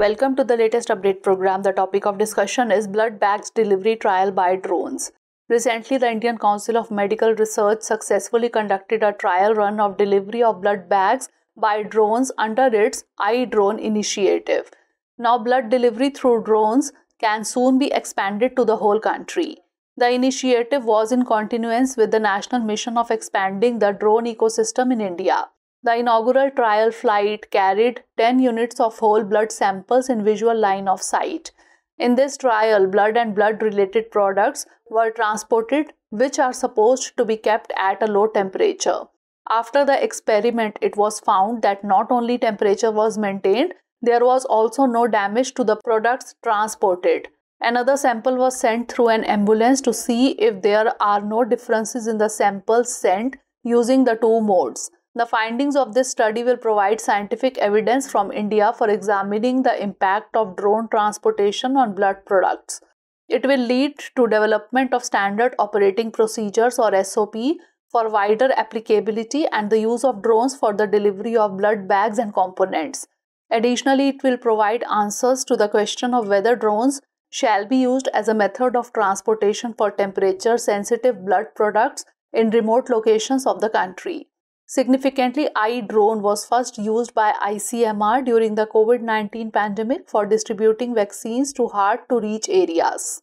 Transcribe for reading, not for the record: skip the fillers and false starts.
Welcome to the latest update program. The topic of discussion is blood bags delivery trial by drones. Recently, the Indian Council of Medical Research successfully conducted a trial run of delivery of blood bags by drones under its iDrone initiative. Now, blood delivery through drones can soon be expanded to the whole country. The initiative was in continuance with the national mission of expanding the drone ecosystem in India. The inaugural trial flight carried 10 units of whole blood samples in visual line of sight. In this trial, blood and blood-related products were transported, which are supposed to be kept at a low temperature. After the experiment, it was found that not only temperature was maintained, there was also no damage to the products transported. Another sample was sent through an ambulance to see if there are no differences in the samples sent using the two modes. The findings of this study will provide scientific evidence from India for examining the impact of drone transportation on blood products. It will lead to development of standard operating procedures or SOP for wider applicability and the use of drones for the delivery of blood bags and components. Additionally, it will provide answers to the question of whether drones shall be used as a method of transportation for temperature-sensitive blood products in remote locations of the country. Significantly, iDrone was first used by ICMR during the COVID-19 pandemic for distributing vaccines to hard-to-reach areas.